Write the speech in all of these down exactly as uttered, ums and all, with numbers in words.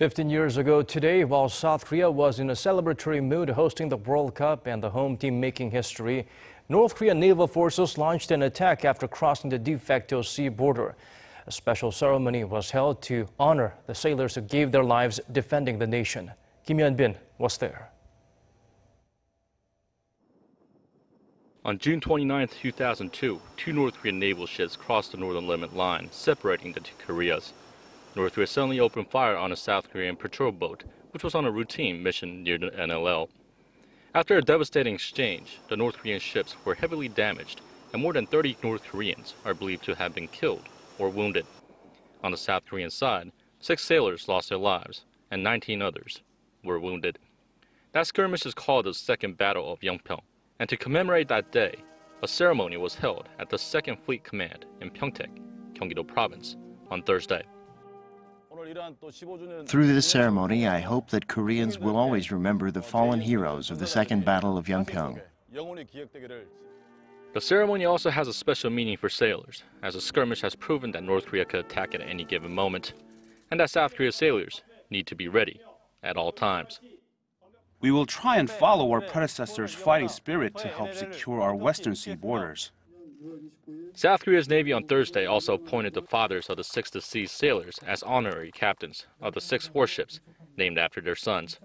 Fifteen years ago today, while South Korea was in a celebratory mood hosting the World Cup and the home team making history, North Korean naval forces launched an attack after crossing the de facto sea border. A special ceremony was held to honor the sailors who gave their lives defending the nation. Kim Hyun-bin was there. On June twenty-ninth, two thousand two, two North Korean naval ships crossed the Northern Limit Line, separating the two Koreas. North Korea suddenly opened fire on a South Korean patrol boat, which was on a routine mission near the N L L. After a devastating exchange, the North Korean ships were heavily damaged, and more than thirty North Koreans are believed to have been killed or wounded. On the South Korean side, six sailors lost their lives, and nineteen others were wounded. That skirmish is called the Second Battle of Yeonpyeong, and to commemorate that day, a ceremony was held at the Second Fleet Command in Pyeongtaek, Gyeonggi-do province, on Thursday. Through this ceremony, I hope that Koreans will always remember the fallen heroes of the Second Battle of Yeonpyeong. The ceremony also has a special meaning for sailors, as a skirmish has proven that North Korea could attack at any given moment, and that South Korea's sailors need to be ready at all times. We will try and follow our predecessors' fighting spirit to help secure our western sea borders. South Korea's Navy on Thursday also appointed the fathers of the six deceased sailors as honorary captains of the six warships named after their sons,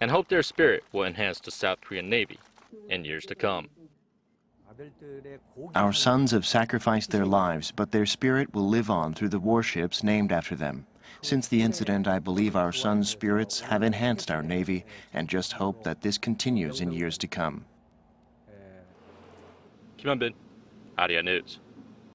and hope their spirit will enhance the South Korean Navy in years to come. Our sons have sacrificed their lives, but their spirit will live on through the warships named after them. Since the incident, I believe our sons' spirits have enhanced our Navy, and just hope that this continues in years to come. Kim Hyun-bin, Arirang News.